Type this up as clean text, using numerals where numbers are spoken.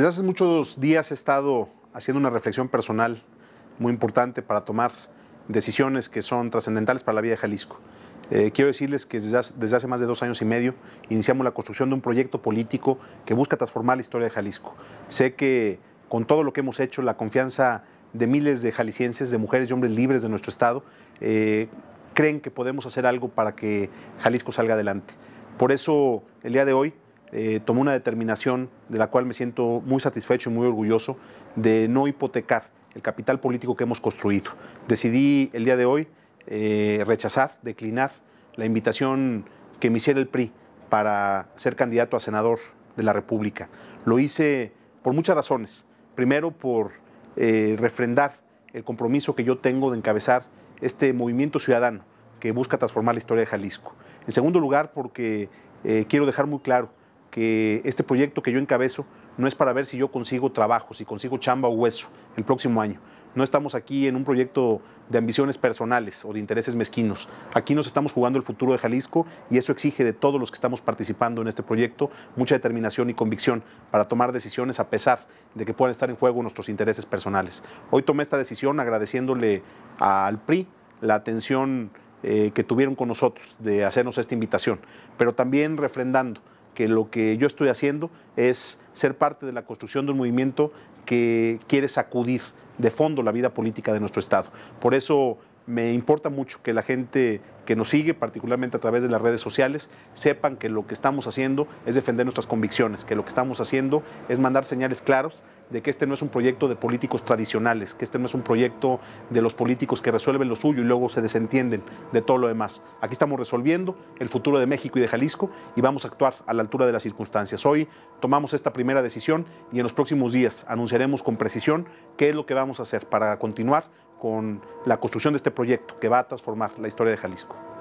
Desde hace muchos días he estado haciendo una reflexión personal muy importante para tomar decisiones que son trascendentales para la vida de Jalisco. Quiero decirles que desde hace más de 2 años y medio iniciamos la construcción de un proyecto político que busca transformar la historia de Jalisco. Sé que con todo lo que hemos hecho, la confianza de miles de jaliscienses, de mujeres y hombres libres de nuestro estado, creen que podemos hacer algo para que Jalisco salga adelante. Por eso el día de hoy tomé una determinación de la cual me siento muy satisfecho y muy orgulloso, de no hipotecar el capital político que hemos construido. Decidí el día de hoy declinar la invitación que me hiciera el PRI para ser candidato a senador de la República. Lo hice por muchas razones. Primero, por refrendar el compromiso que yo tengo de encabezar este movimiento ciudadano que busca transformar la historia de Jalisco. En segundo lugar, porque quiero dejar muy claro que este proyecto que yo encabezo no es para ver si yo consigo trabajo, si consigo chamba o hueso el próximo año. No estamos aquí en un proyecto de ambiciones personales o de intereses mezquinos. Aquí nos estamos jugando el futuro de Jalisco y eso exige de todos los que estamos participando en este proyecto mucha determinación y convicción para tomar decisiones a pesar de que puedan estar en juego nuestros intereses personales. Hoy tomé esta decisión agradeciéndole al PRI la atención que tuvieron con nosotros de hacernos esta invitación, pero también refrendando que lo que yo estoy haciendo es ser parte de la construcción de un movimiento que quiere sacudir de fondo la vida política de nuestro estado. Por eso me importa mucho que la gente que nos sigue, particularmente a través de las redes sociales, sepan que lo que estamos haciendo es defender nuestras convicciones, que lo que estamos haciendo es mandar señales claras de que este no es un proyecto de políticos tradicionales, que este no es un proyecto de los políticos que resuelven lo suyo y luego se desentienden de todo lo demás. Aquí estamos resolviendo el futuro de México y de Jalisco y vamos a actuar a la altura de las circunstancias. Hoy tomamos esta primera decisión y en los próximos días anunciaremos con precisión qué es lo que vamos a hacer para continuar con la construcción de este proyecto que va a transformar la historia de Jalisco.